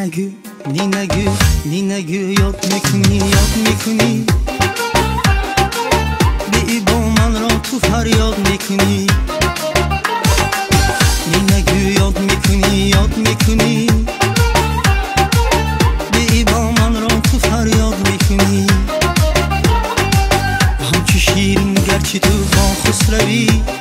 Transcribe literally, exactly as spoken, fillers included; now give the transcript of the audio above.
Ninagü, ninagü, ninagü yok mekuni, yok mekuni. Bi boman ro tufar yok mekuni. Ninagü yok mekuni, yok mekuni. Bi boman ro tufar yok mekuni. Ham ki şirin gerçi tufan husravi.